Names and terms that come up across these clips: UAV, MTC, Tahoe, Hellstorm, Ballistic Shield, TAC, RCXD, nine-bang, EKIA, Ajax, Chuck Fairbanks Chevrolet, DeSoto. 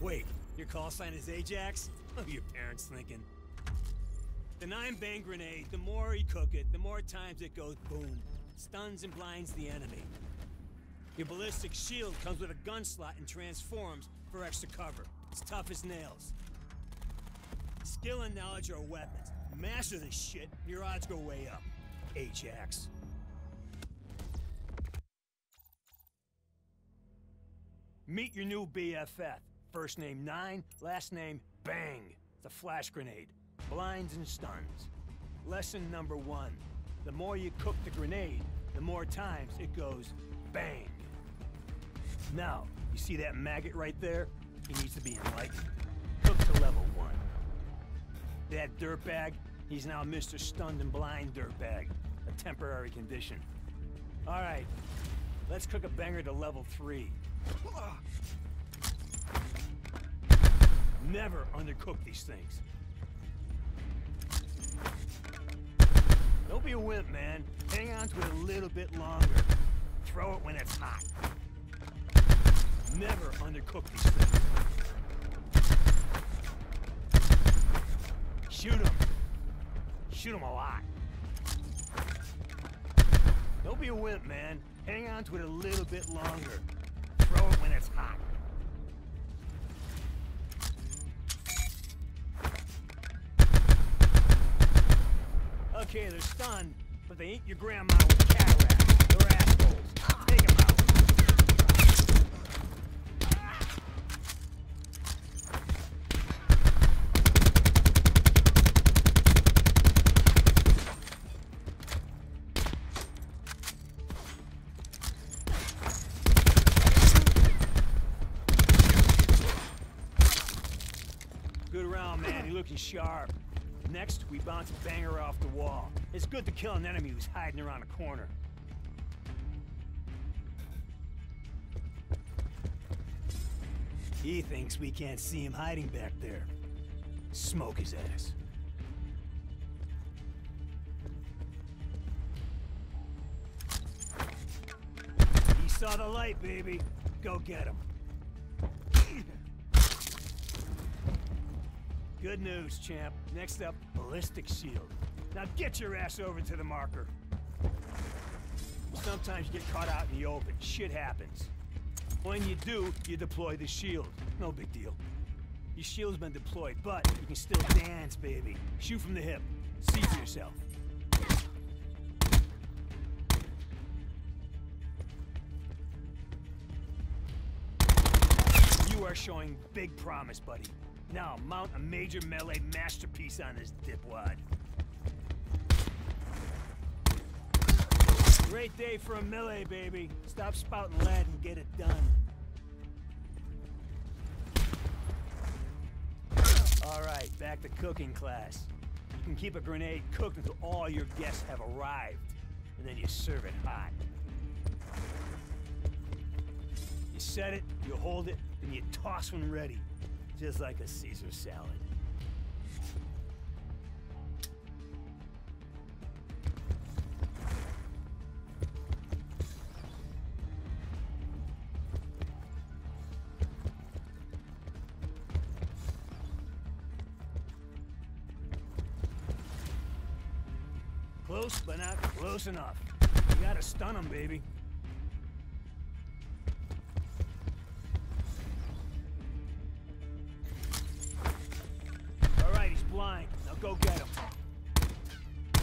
Wait, your call sign is Ajax? What are your parents thinking? The nine-bang grenade, the more you cook it, the more times it goes boom. Stuns and blinds the enemy. Your ballistic shield comes with a gun slot and transforms for extra cover. It's tough as nails. Skill and knowledge are weapons. Master this shit, and your odds go way up. Ajax. Meet your new BFF. First name Nine, last name Bang. It's a flash grenade. Blinds and stuns. Lesson number one. The more you cook the grenade, the more times it goes bang. Now, you see that maggot right there? He needs to be enlightened. Cook to level one. That dirtbag, he's now Mr. Stunned and Blind Dirtbag. A temporary condition. All right, let's cook a banger to level 3. Never undercook these things. Don't be a wimp, man. Hang on to it a little bit longer. Throw it when it's hot. Never undercook these things. Shoot them. Shoot them a lot. Don't be a wimp, man. Hang on to it a little bit longer. Throw it when it's hot. Okay, they're stunned, but they ain't your grandma with cataracts. They're assholes. Take them out. Good round, man. You're looking sharp. Next, we bounce a banger off the wall. It's good to kill an enemy who's hiding around a corner. He thinks we can't see him hiding back there. Smoke his ass. He saw the light, baby. Go get him. Good news, champ. Next up, Ballistic Shield. Now get your ass over to the marker. Sometimes you get caught out in the open. Shit happens. When you do, you deploy the shield. No big deal. Your shield's been deployed, but you can still dance, baby. Shoot from the hip. See for yourself. You are showing big promise, buddy. Now, mount a major melee masterpiece on this dipwad. Great day for a melee, baby. Stop spouting lead and get it done. All right, back to cooking class. You can keep a grenade cooked until all your guests have arrived, and then you serve it hot. You set it, you hold it, and you toss when ready. Just like a Caesar salad. Close, but not close enough. You gotta stun him, baby. Blind. Now go get him. Now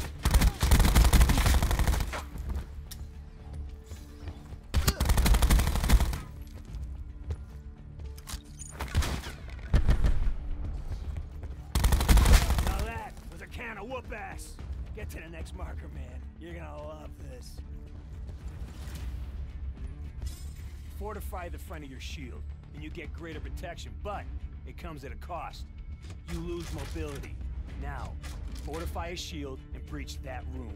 that was a can of whoop ass. Get to the next marker, man. You're gonna love this. Fortify the front of your shield, and you get greater protection, but it comes at a cost. You lose mobility. Now, fortify a shield and breach that room.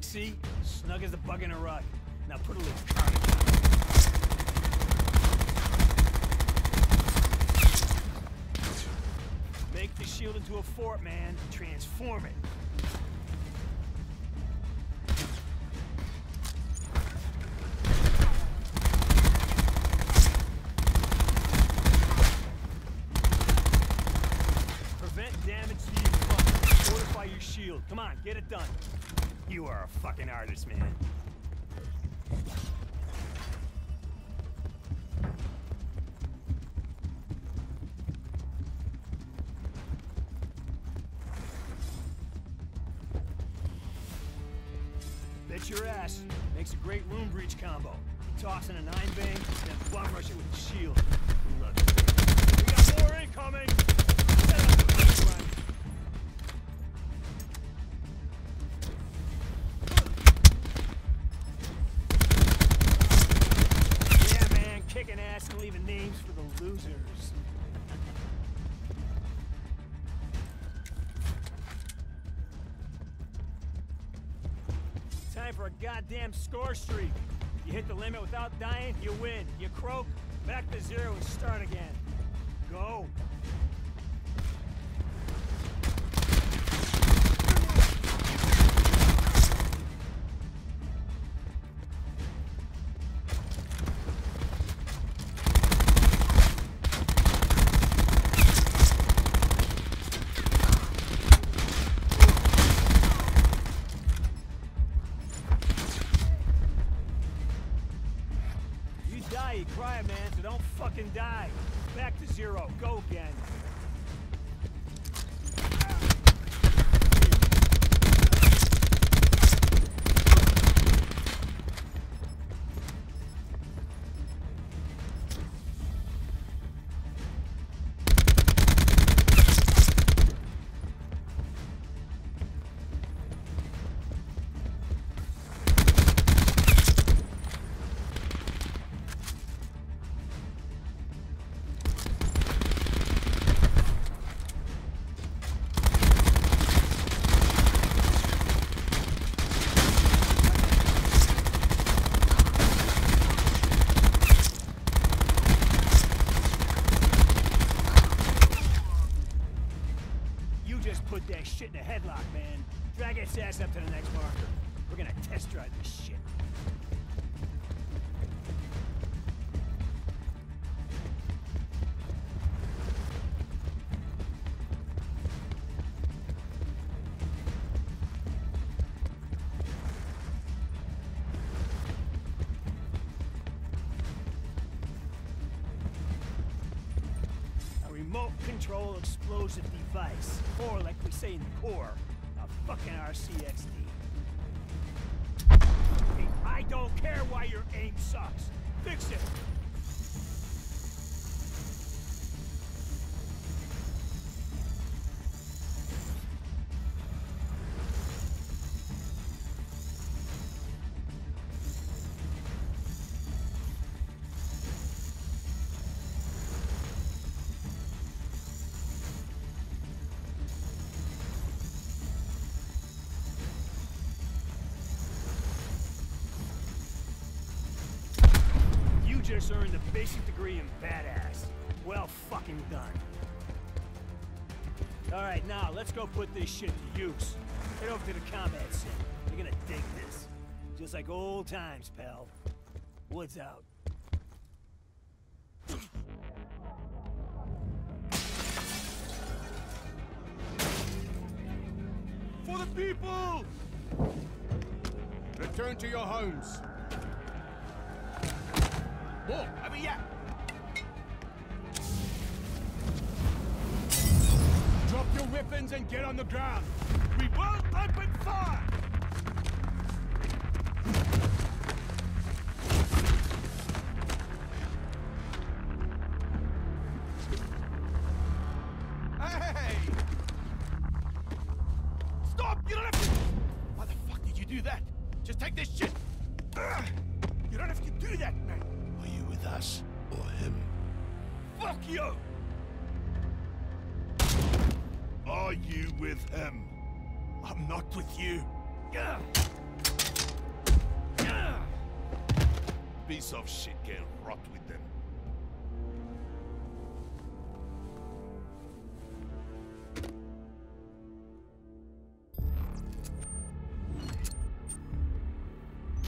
See? Snug as a bug in a rug. Now put a little carnage on it. Make the shield into a fort, man. Transform it. hardest, man. Bet your ass. Makes a great room breach combo. Toss in a nine-bang, then bomb rush it with a shield. Love it. We got more incoming! Set up the first run. Yeah, man, kicking ass and leaving names for the losers. Time for a goddamn score streak. You hit the limit without dying, you win. You croak, back to zero and start again. Go. Cry, man, so don't fucking die. Back to zero. Go again. Put that shit in a headlock, man. Drag its ass up to the next marker. We're gonna test drive this shit. Remote control explosive device, or like we say in the Corps, a fucking RCXD. Hey, I don't care why your aim sucks. Fix it. Just earned the basic degree in badass. Well fucking done. Alright, now let's go put this shit to use. Head over to the combat center. You're gonna dig this. Just like old times, pal. Woods out. For the people! Return to your homes. Whoa, I mean, yeah. Drop your weapons and get on the ground. We will open fire! Hey! Stop! You don't have to... Why the fuck did you do that? Just take this shit! You don't have to do that, man! You with us or him? Fuck you! Are you with him? I'm not with you. Piece of shit can rot with them.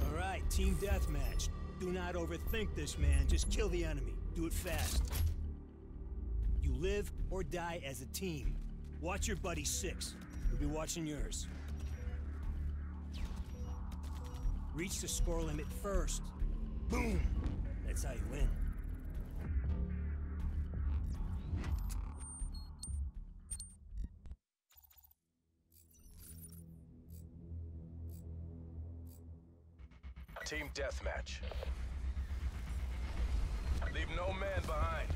All right, team deathmatch. Do not overthink this, man. Just kill the enemy. Do it fast. You live or die as a team. Watch your buddy six. We'll be watching yours. Reach the score limit first. Boom! That's how you win. Team deathmatch. Leave no man behind.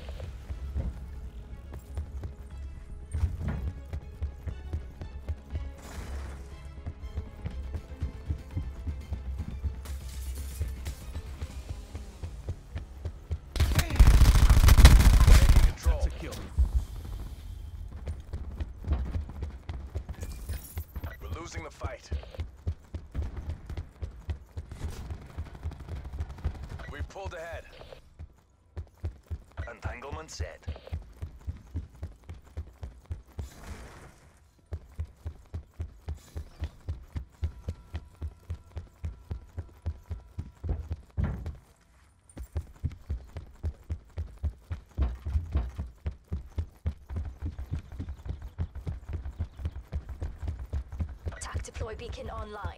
The fight. We pulled ahead. Entanglement set. Deploy beacon online.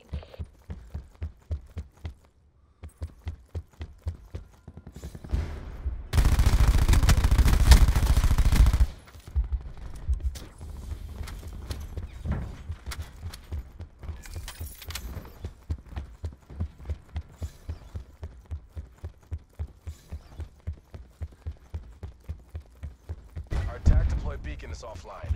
Our TAC deploy beacon is offline.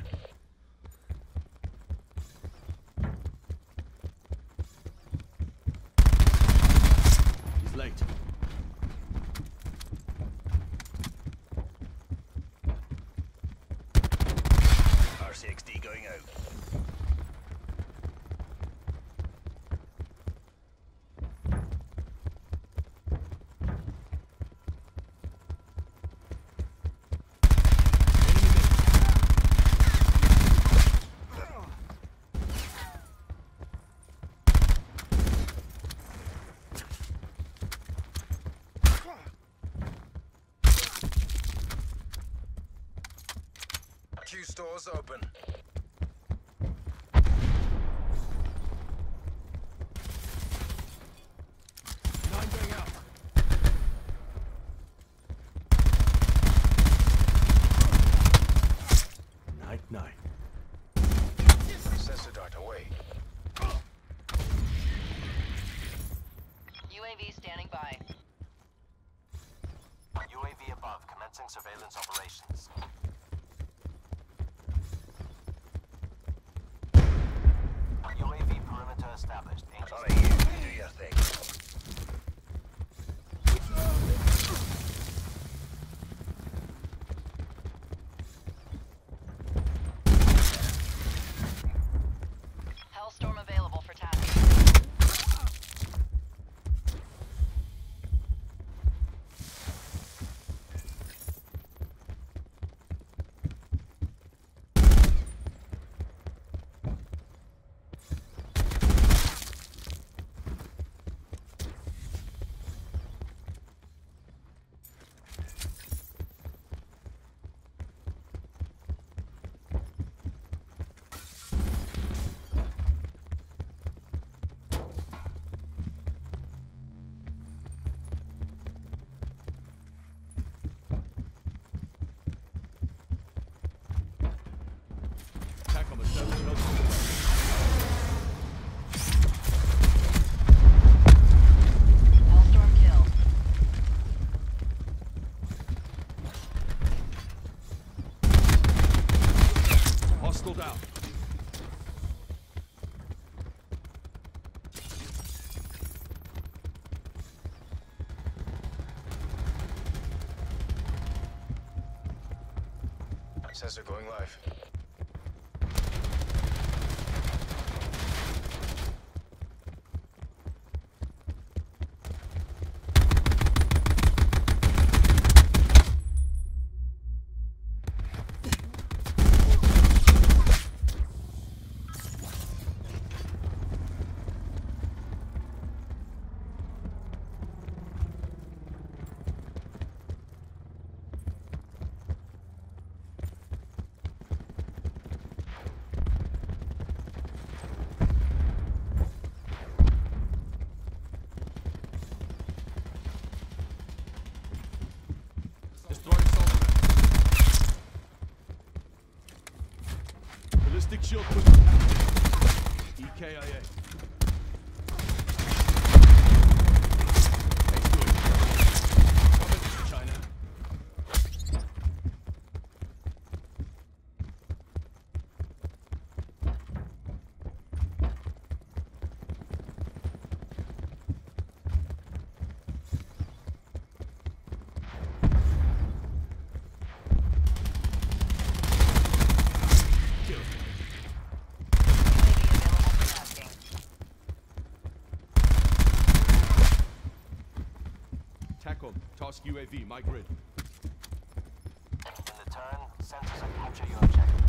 Late. RCXD going out. Doors open. Nine-bang up. Night, night. Sensor dart away. UAV standing by. UAV above, commencing surveillance operations. Established. Sorry, you do your thing. Hellstorm available for TAC. Sensor going live. Destroy the ballistic shield put active. EKIA. Task UAV, my grid. In the turn, sensors will capture your objective.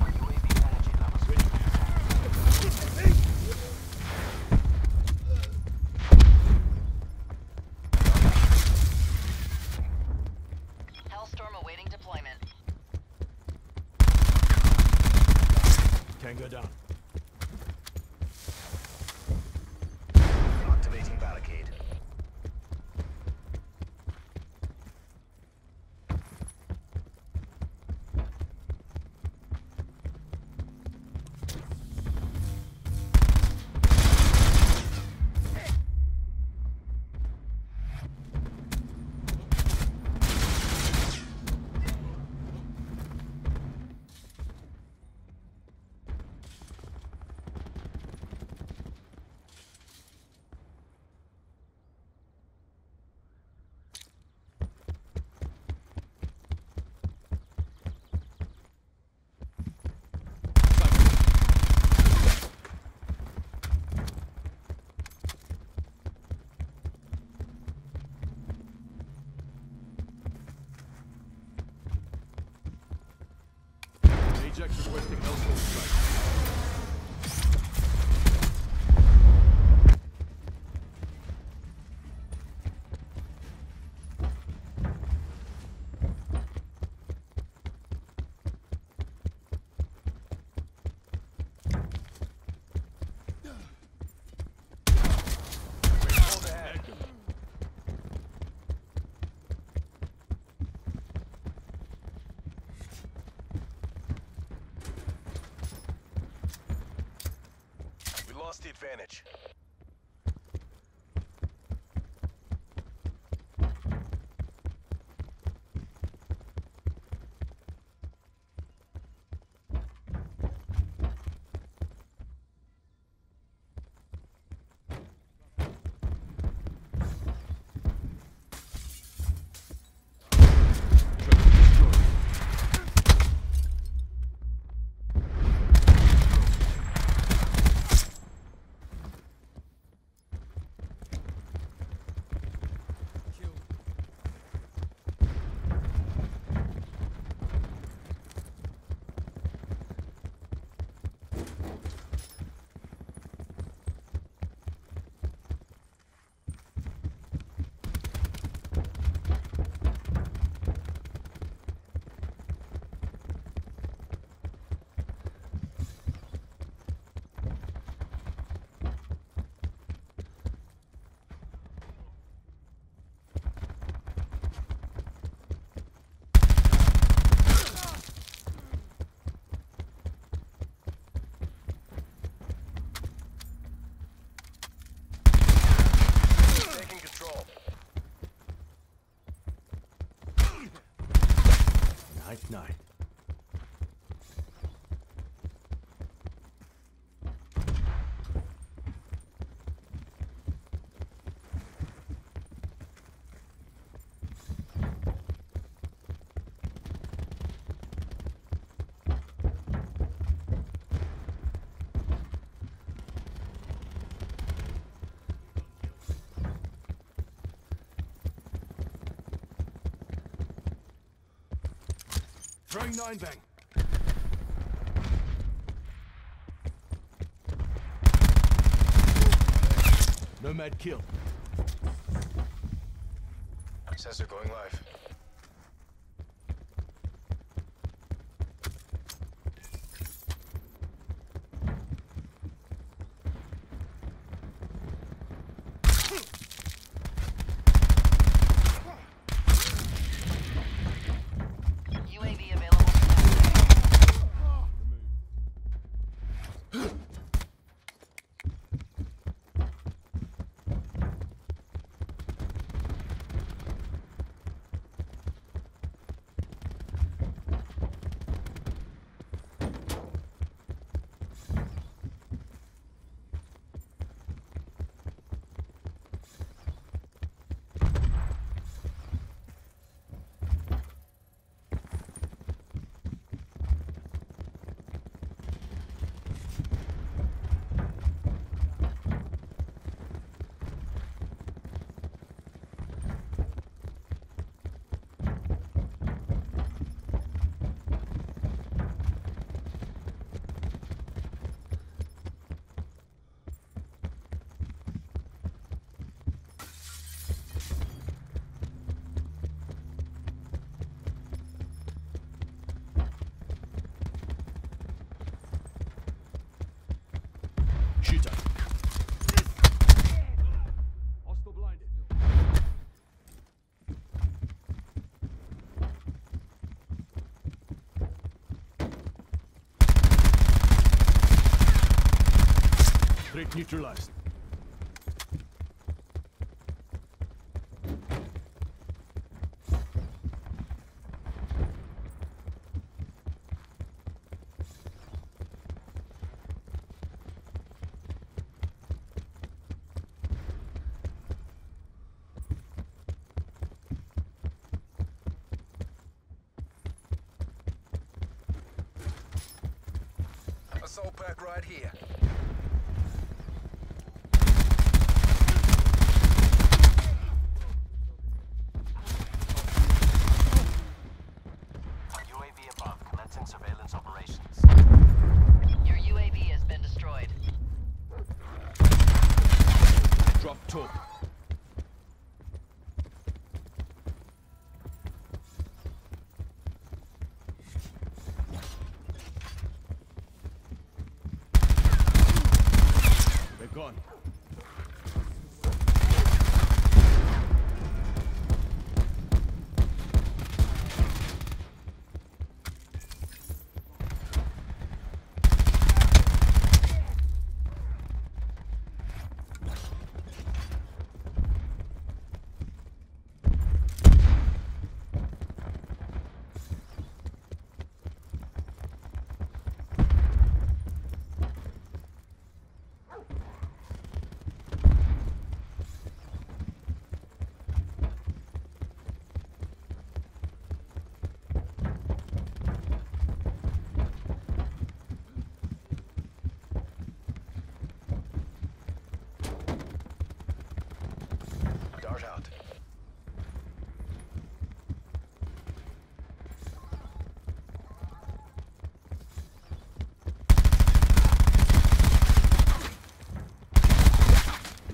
Our UAV energy levels ready. Hellstorm awaiting deployment. Can't go down. Ajax requesting hellstorm strike. Lost the advantage. Nine. Throwing nine-bang. Nomad kill. Sensor going live. Neutralized. Assault pack right here. UAV above, commencing surveillance operations. Your UAV has been destroyed. Drop top. Gone.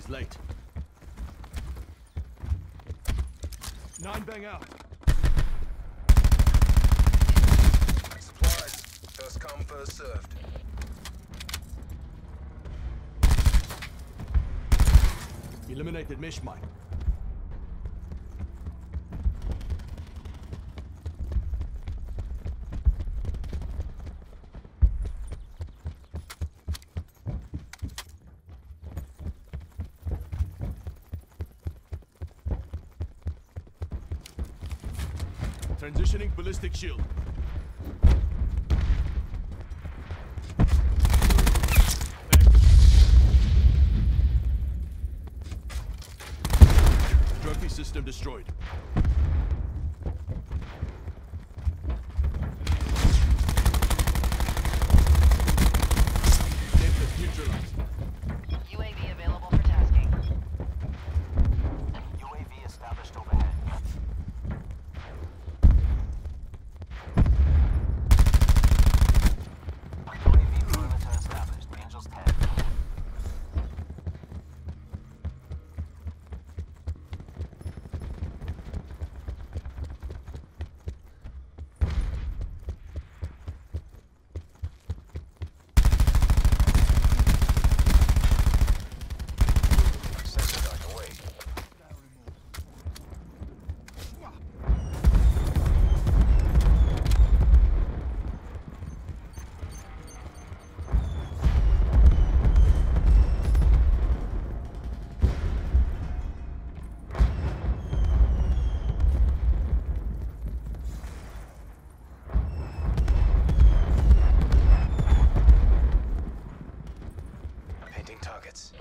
Late. Nine-bang out. Supplies. First come, first served. Eliminated mesh mine. Transitioning ballistic shield. Trophy system destroyed. Depth neutralized. UAV available for tasking. UAV established overhead. Targets.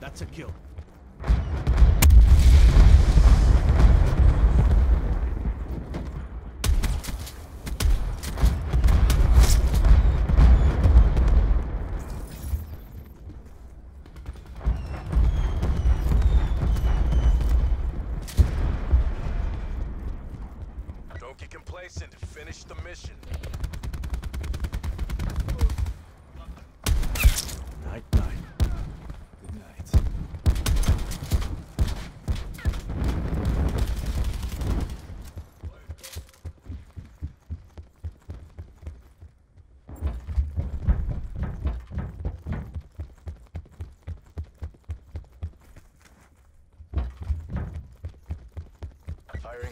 That's a kill.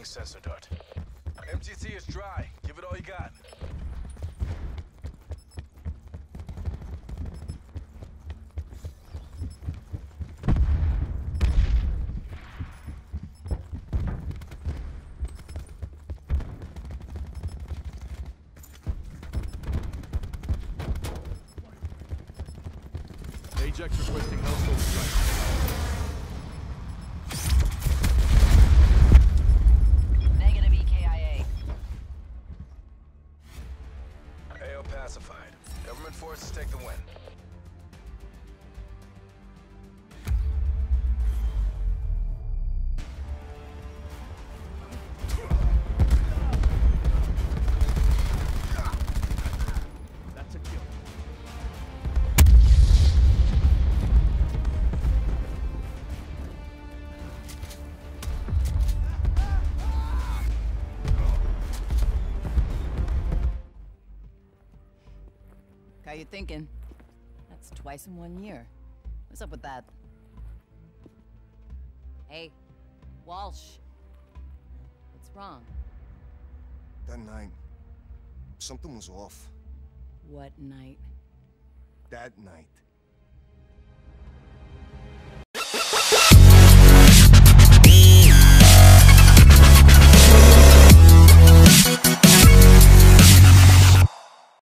Nine-bang sensor dart. MTC is dry. Give it all you got. Ajax requesting household strike. Negative EKIA. AO pacified. Government forces take the win. How you thinking? That's twice in 1 year. What's up with that? Hey, Walsh. What's wrong? That night, something was off. What night? That night.